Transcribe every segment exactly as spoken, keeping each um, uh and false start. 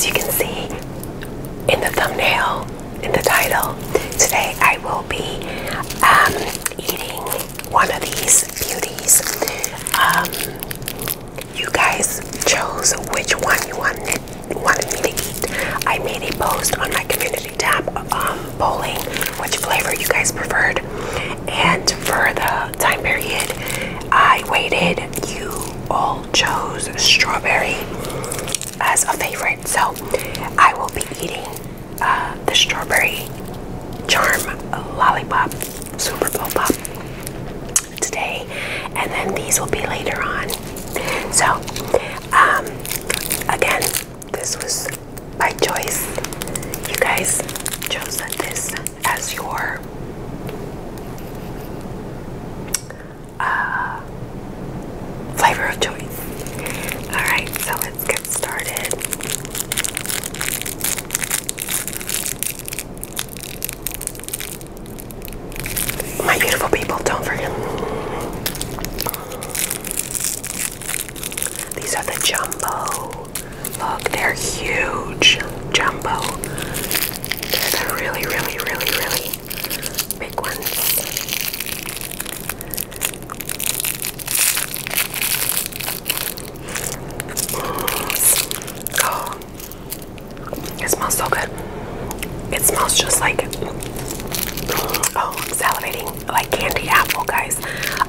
as you can see in the thumbnail, in the title, today I will be um, eating one of these beauties. Um, you guys chose which one you wanted, wanted me to eat. I made a post on my community tab um, polling which flavor you guys preferred, and for the time period I waited, you all chose strawberry as a favorite, so I will be eating uh, the strawberry charm lollipop, super blow pop today, and then these will be later on. So um, again, this was by choice. You guys chose this as your uh, flavor of choice. All right, so let's get started. My beautiful people, don't forget, these are the jumbo. Look, they're huge. Jumbo. They're the really, really, really, really big ones. Oh, it smells so good. It smells just like, oh, I'm salivating, like candy apple, guys.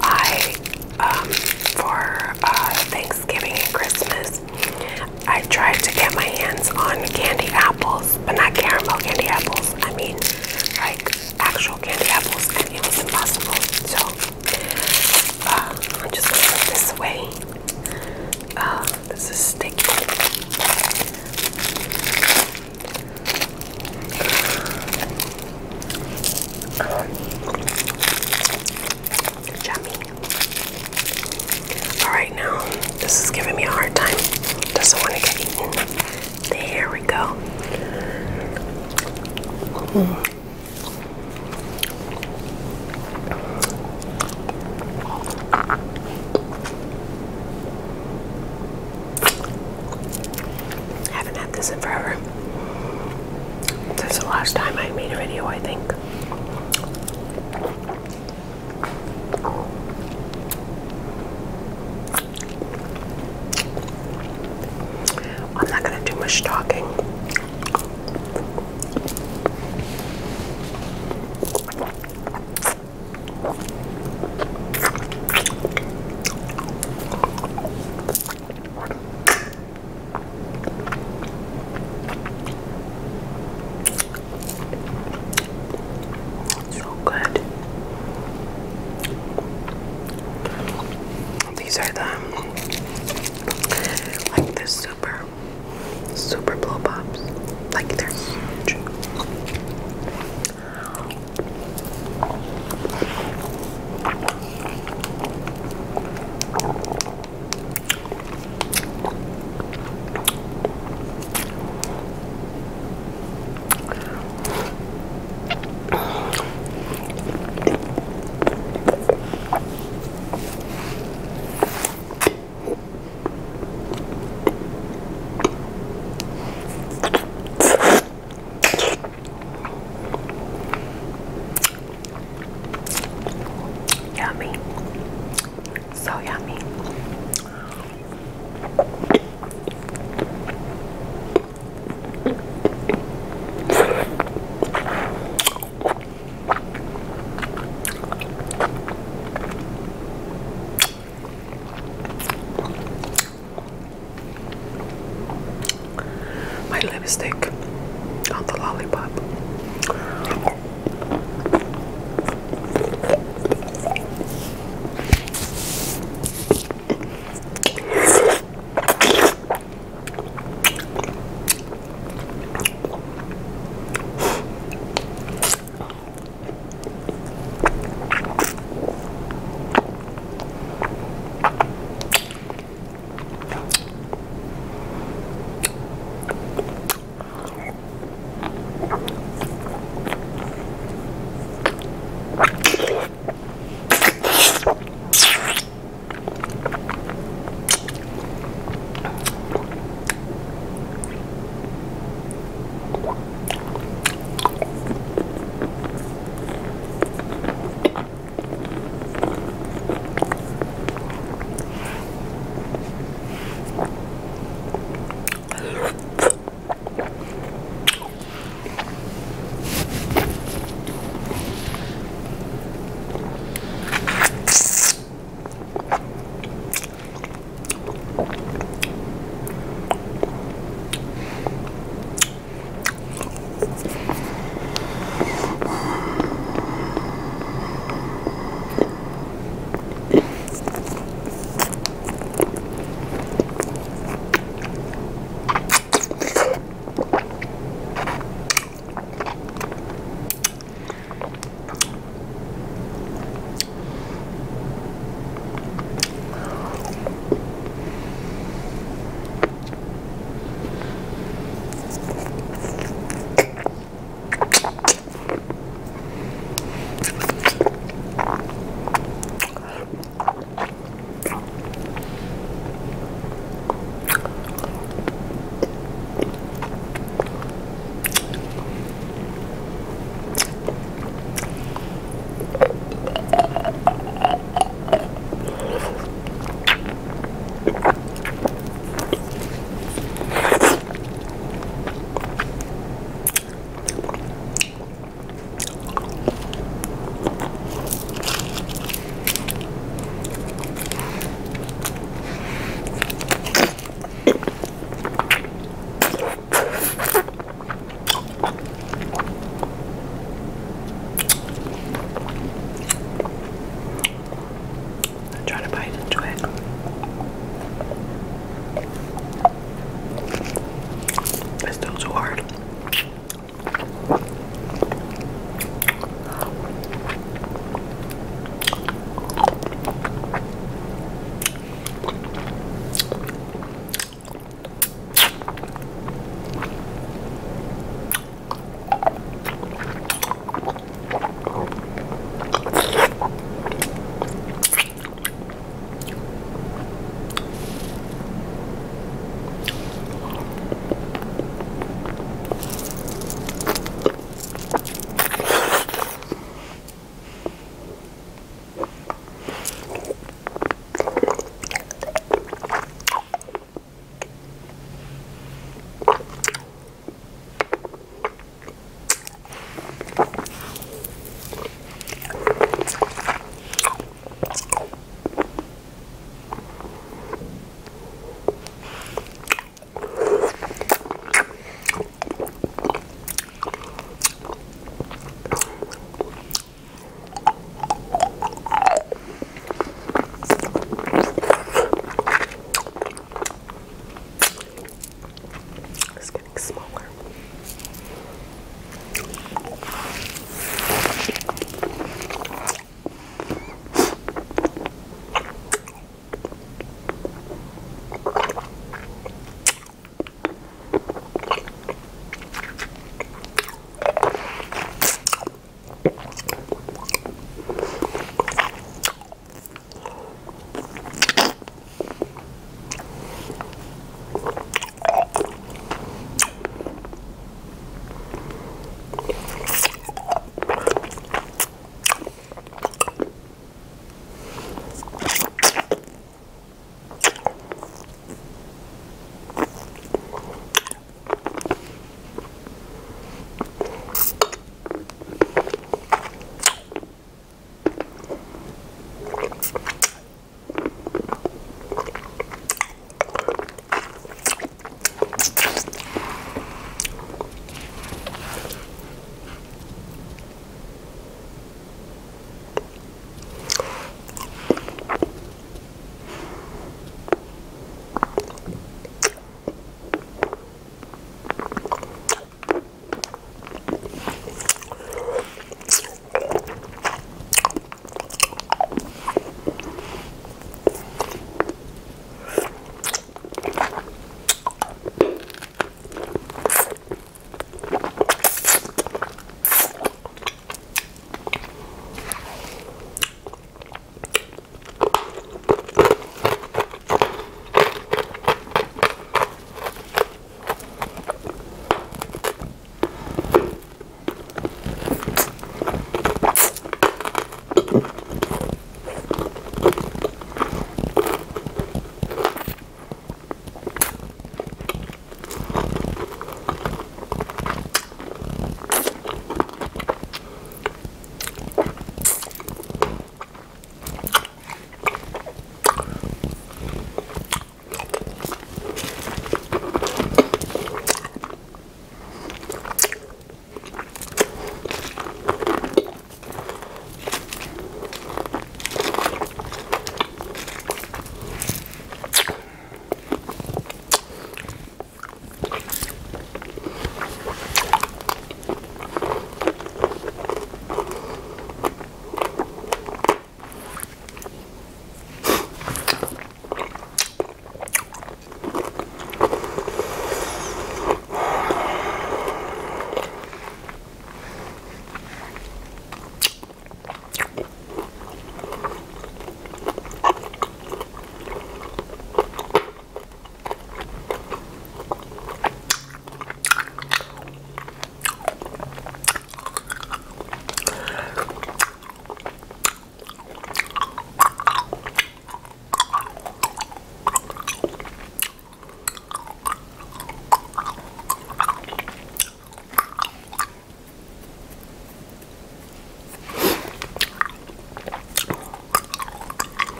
I, um, for uh, Thanksgiving and Christmas, I tried to get my hands on candy apples, but not caramel candy apples. I mean, like actual candy apples, and it was impossible. So uh, I'm just gonna put this away. Uh, this is sticky. Um, yummy. All right, now this is giving me a hard time. Doesn't want to get eaten. There we go. Mm. Haven't had this in forever. That's the last time I made a video, I think. Talking. So good. These are the like the super super blow pops, like they're huge. So yummy. My lipstick on the lollipop. Thank you.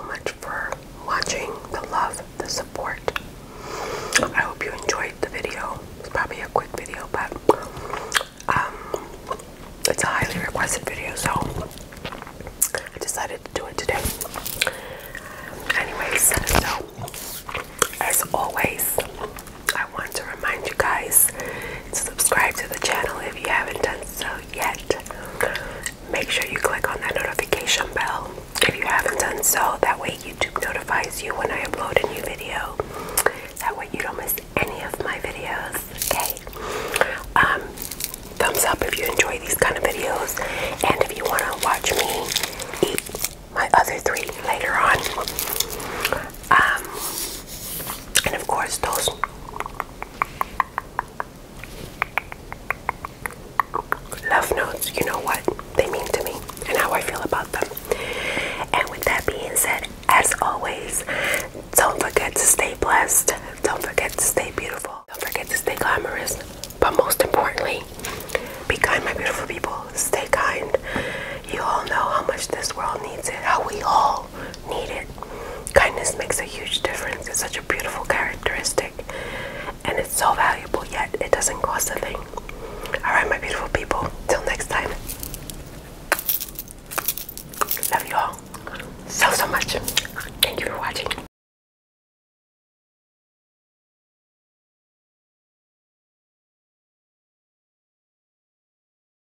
so much for watching, the love, the support. I hope you enjoyed the video. It's probably a quick video, but um, it's a highly requested video, so I decided to do it today. Anyways, so as always, I want to remind you guys to subscribe to the channel if you haven't done so yet. Make sure you click on that notification bell if you haven't done so. That way YouTube notifies you when I upload a new video. That way you don't miss any of my videos, okay? Um, thumbs up if you enjoy these kind of videos. And if you want to watch me eat my other three later on. Um, and of course those... love notes, you know what they mean to me and how I feel about them. And with that being said, as always, don't forget to stay blessed, don't forget to stay beautiful, don't forget to stay glamorous, but most importantly, be kind, my beautiful people. Stay kind. You all know how much this world needs it, how we all need it. Kindness makes a huge difference. It's such a beautiful characteristic and it's so valuable, yet it doesn't cost a thing. Alright, my beautiful people, till next time. Love you all so, so much.